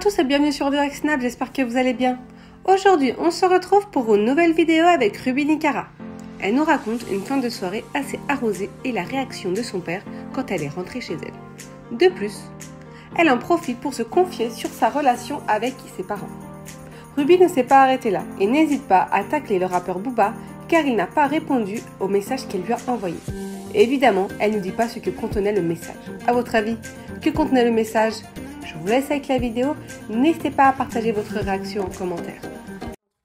tous et bienvenue sur Direct Snap, j'espère que vous allez bien. Aujourd'hui, on se retrouve pour une nouvelle vidéo avec Ruby Nikara. Elle nous raconte une fin de soirée assez arrosée et la réaction de son père quand elle est rentrée chez elle. De plus, elle en profite pour se confier sur sa relation avec ses parents. Ruby ne s'est pas arrêtée là et n'hésite pas à tacler le rappeur Booba car il n'a pas répondu au message qu'elle lui a envoyé. Évidemment, elle ne dit pas ce que contenait le message. A votre avis, que contenait le message ? Je vous laisse avec la vidéo, n'hésitez pas à partager votre réaction en commentaire.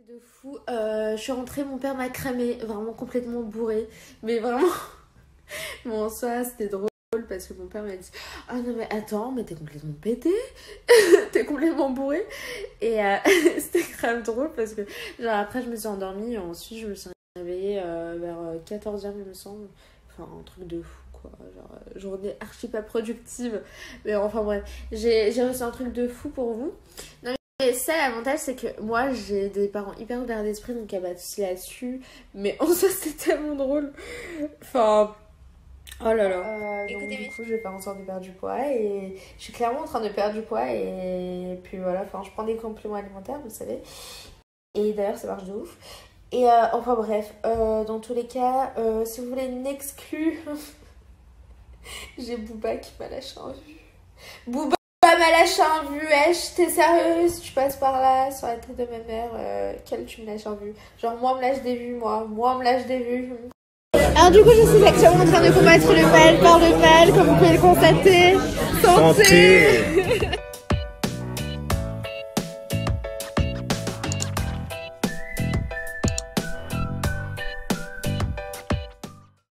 De fou, je suis rentrée, mon père m'a cramé, vraiment complètement bourré, mais vraiment, bon ça c'était drôle parce que mon père m'a dit « Ah non mais attends, mais t'es complètement pété, t'es complètement bourré » et c'était grave drôle parce que genre après je me suis endormie et ensuite je me suis réveillée vers 14h il me semble, enfin un truc de fou. Genre, journée archi pas productive, mais enfin bref, j'ai reçu un truc de fou pour vous. Non, mais ça, l'avantage c'est que moi j'ai des parents hyper ouverts d'esprit, donc il n'y a pas de souci là-dessus, mais en soi c'est tellement drôle. Enfin, oh là là. Donc, du coup, je vais faire en sorte de perdre du poids et je suis clairement en train de perdre du poids, et puis voilà, enfin, je prends des compléments alimentaires, vous savez, et d'ailleurs ça marche de ouf. Et enfin bref, dans tous les cas, si vous voulez une exclue. J'ai Booba qui m'a lâché en vue. Booba m'a lâché en vue, wesh, t'es sérieuse? Tu passes par là, sur la tête de ma mère, quelle tu me lâches en vue? Genre, moi, on me lâche des vues, moi, on me lâche des vues. Alors, du coup, je suis actuellement en train de combattre le mal par le mal, comme vous pouvez le constater. Santé.